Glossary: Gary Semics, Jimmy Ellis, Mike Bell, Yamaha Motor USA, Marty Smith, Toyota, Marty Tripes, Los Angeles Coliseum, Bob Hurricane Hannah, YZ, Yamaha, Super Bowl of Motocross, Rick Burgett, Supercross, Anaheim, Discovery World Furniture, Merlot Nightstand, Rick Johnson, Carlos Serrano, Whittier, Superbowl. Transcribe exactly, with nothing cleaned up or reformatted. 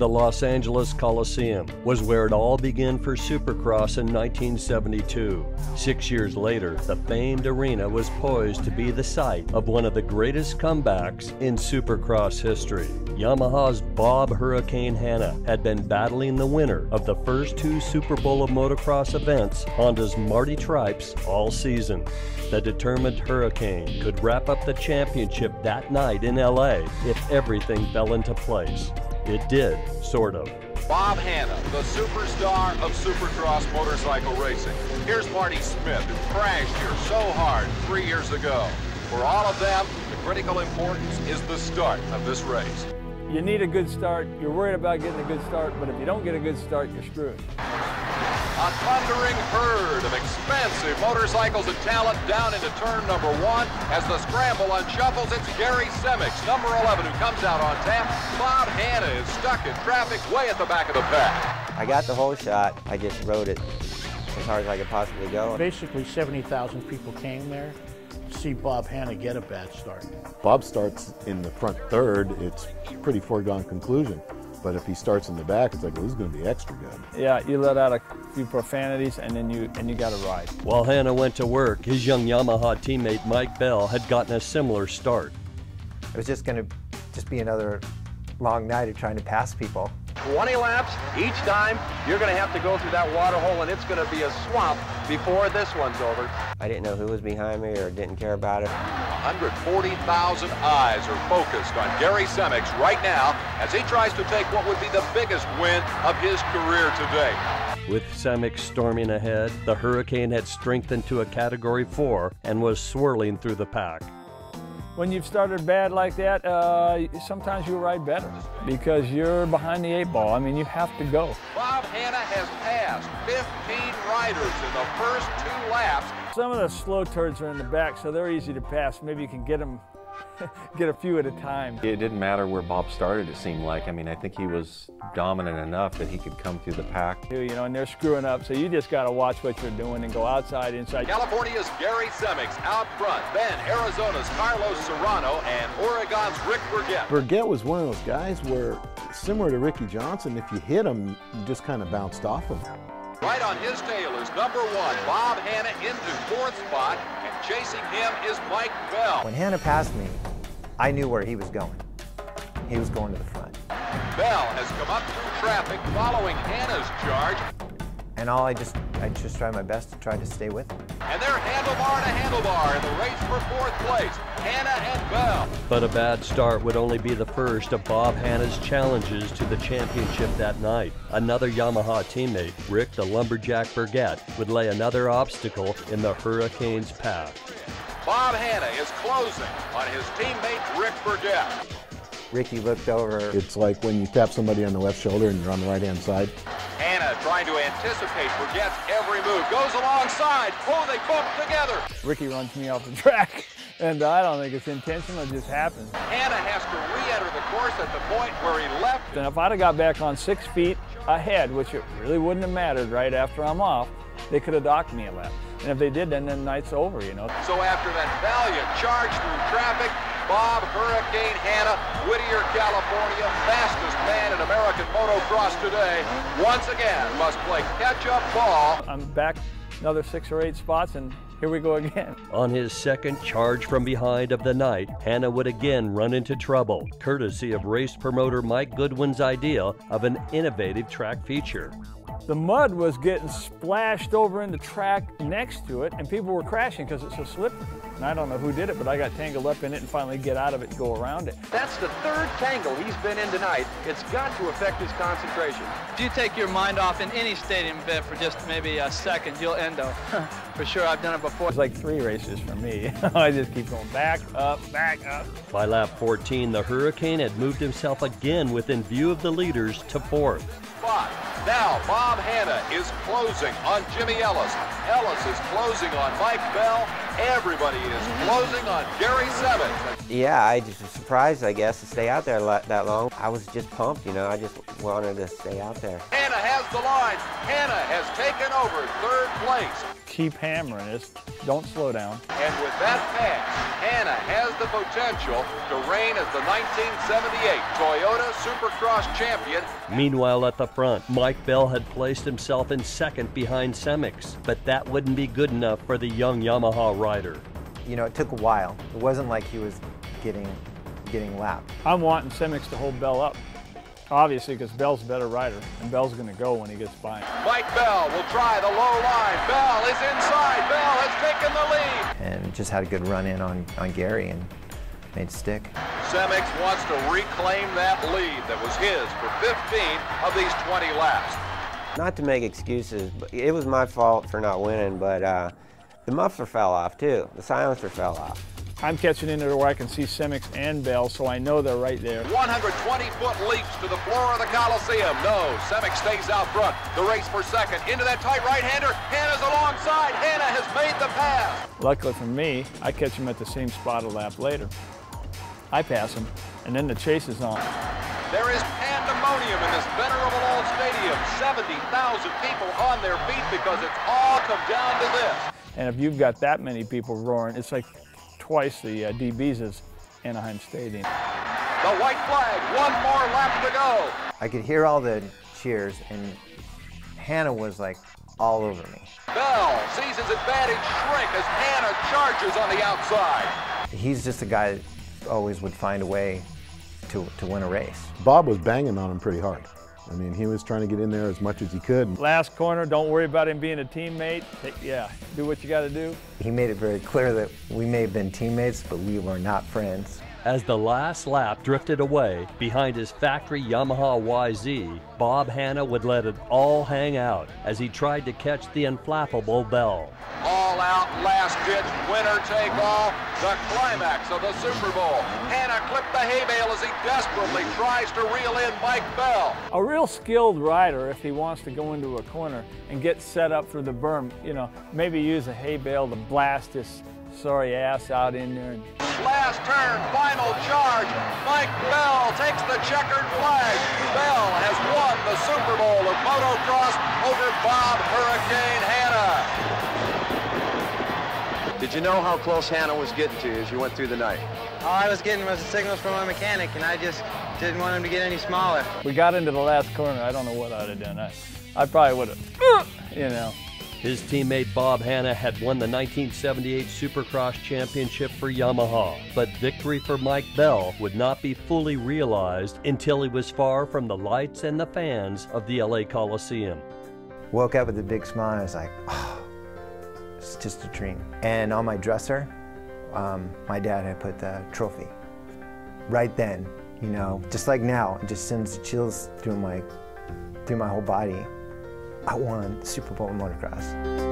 the Los Angeles Coliseum was where it all began for Supercross in nineteen seventy-two. Six years later, the famed arena was poised to be the site of one of the greatest comebacks in Supercross history. Yamaha's Bob Hurricane Hannah had been battling the winner of the first two Super Bowl of Motocross events, Honda's Marty Tripes, all season. The determined Hurricane could wrap up the championship that night in L A if everything fell into place. It did, sort of. Bob Hannah, the superstar of Supercross motorcycle racing. Here's Marty Smith, who crashed here so hard three years ago. For all of them, the critical importance is the start of this race. You need a good start. You're worried about getting a good start, but if you don't get a good start, you're screwed. A thundering herd of expensive motorcycles and talent down into turn number one. As the scramble unshuffles, it's Gary Semics, number eleven, who comes out on tap. Bob Hannah is stuck in traffic way at the back of the pack. I got the whole shot. I just rode it as hard as I could possibly go. Basically, seventy thousand people came there to see Bob Hannah get a bad start. Bob starts in the front third. It's a pretty foregone conclusion. But if he starts in the back, it's like, well, this is going to be extra good. Yeah, you let out a few profanities, and then you and you got to ride. While Hannah went to work, his young Yamaha teammate Mike Bell had gotten a similar start. It was just going to just be another long night of trying to pass people. twenty laps each time. You're going to have to go through that water hole, and it's going to be a swamp before this one's over. I didn't know who was behind me or didn't care about it. one hundred forty thousand eyes are focused on Gary Semics right now as he tries to take what would be the biggest win of his career today. With Semics storming ahead, the Hurricane had strengthened to a Category four and was swirling through the pack. When you've started bad like that, uh, sometimes you ride better because you're behind the eight ball. I mean, you have to go. Bob Hannah has passed fifteen riders in the first two laps. Some of the slow turds are in the back, so they're easy to pass. Maybe you can get them, get a few at a time. It didn't matter where Bob started, it seemed like. I mean, I think he was dominant enough that he could come through the pack. You know, and they're screwing up, so you just got to watch what you're doing and go outside, inside. California's Gary Semics out front, then Arizona's Carlos Serrano and Oregon's Rick Burgett. Burgett was one of those guys where, similar to Ricky Johnson, if you hit him, you just kind of bounced off of him. Right on his tail is number one, Bob Hannah into fourth spot, and chasing him is Mike Bell. When Hannah passed me, I knew where he was going. He was going to the front. Bell has come up through traffic following Hannah's charge. And all I just, I just tried my best to try to stay with him. And they're handlebar to handlebar in the race for fourth place, Hannah and Bell. But a bad start would only be the first of Bob Hannah's challenges to the championship that night. Another Yamaha teammate, Rick the Lumberjack Burgett, would lay another obstacle in the Hurricane's path. Bob Hannah is closing on his teammate Rick Burgett. Ricky looked over. It's like when you tap somebody on the left shoulder and you're on the right-hand side. Hannah, trying to anticipate Burgett's every move, goes alongside. Oh, they bump together. Ricky runs me off the track, and I don't think it's intentional. It just happens. Hannah has to re-enter the course at the point where he left. And if I'd have got back on six feet ahead, which it really wouldn't have mattered right after I'm off, they could have docked me a lap. And if they did, then the night's over, you know. So after that valiant charge through traffic, Bob Hurricane Hannah, Whittier, California, fastest man in American motocross today, once again must play catch-up ball. I'm back another six or eight spots, and here we go again. On his second charge from behind of the night, Hannah would again run into trouble, courtesy of race promoter Mike Goodwin's idea of an innovative track feature. The mud was getting splashed over in the track next to it, and people were crashing because it's so slippery. And I don't know who did it, but I got tangled up in it and finally get out of it and go around it. That's the third tangle he's been in tonight. It's got to affect his concentration. If you take your mind off in any stadium bit for just maybe a second, you'll end up. For sure, I've done it before. It's like three races for me. I just keep going back, up, back, up. By lap fourteen, the Hurricane had moved himself again within view of the leaders to fourth. Five. Now Bob Hannah is closing on Jimmy Ellis. Ellis is closing on Mike Bell. Everybody is closing on Gary Semics. Yeah, I just was surprised, I guess, to stay out there that long. I was just pumped, you know. I just wanted to stay out there. Hannah has the line. Hannah has taken over third place. Keep hammering it. Don't slow down. And with that pass, Hannah has the potential to reign as the nineteen seventy-eight Toyota Supercross champion. Meanwhile, at the front, Mike Bell had placed himself in second behind Semics, but that wouldn't be good enough for the young Yamaha rider. You know, it took a while. It wasn't like he was getting, getting lapped. I'm wanting Semics to hold Bell up. Obviously, because Bell's a better rider, and Bell's going to go when he gets by. Mike Bell will try the low line. Bell is inside. Bell has taken the lead. And just had a good run in on, on Gary and made it stick. Semics wants to reclaim that lead that was his for fifteen of these twenty laps. Not to make excuses, but it was my fault for not winning, but uh, the muffler fell off, too. The silencer fell off. I'm catching in there where I can see Semics and Bell, so I know they're right there. one hundred twenty foot leaps to the floor of the Coliseum. No, Semics stays out front. The race for second. Into that tight right-hander. Hannah's alongside. Hannah has made the pass. Luckily for me, I catch him at the same spot a lap later. I pass him, and then the chase is on. There is pandemonium in this venerable old stadium. seventy thousand people on their feet because it's all come down to this. And if you've got that many people roaring, it's like twice the uh, D Bs is Anaheim Stadium. The white flag, one more lap to go. I could hear all the cheers, and Hannah was like all over me. Bell sees his advantage shrink as Hannah charges on the outside. He's just a guy that always would find a way to, to win a race. Bob was banging on him pretty hard. I mean, he was trying to get in there as much as he could. Last corner, don't worry about him being a teammate. Take, yeah, do what you got to do. He made it very clear that we may have been teammates, but we were not friends. As the last lap drifted away, behind his factory Yamaha Y Z, Bob Hannah would let it all hang out as he tried to catch the inflappable Bell. All out, last-ditch, winner-take-all, the climax of the Super Bowl. Hannah clipped the hay bale as he desperately tries to reel in Mike Bell. A real skilled rider, if he wants to go into a corner and get set up for the berm, you know, maybe use a hay bale to blast his sorry ass out in there. Last turn, final charge. Mike Bell takes the checkered flag. Bell has won the Super Bowl of Motocross over Bob Hurricane Hannah. Did you know how close Hannah was getting to you as you went through the night? All I was getting was the signals from my mechanic, and I just didn't want him to get any smaller. We got into the last corner. I don't know what I'd have done. I, I probably would have, you know. His teammate Bob Hannah had won the nineteen seventy-eight Supercross Championship for Yamaha, but victory for Mike Bell would not be fully realized until he was far from the lights and the fans of the L A Coliseum. Woke up with a big smile and I was like, oh, it's just a dream. And on my dresser, um, my dad had put the trophy. Right then, you know, just like now, it just sends chills through my, through my whole body. I won the Super Bowl of Motocross.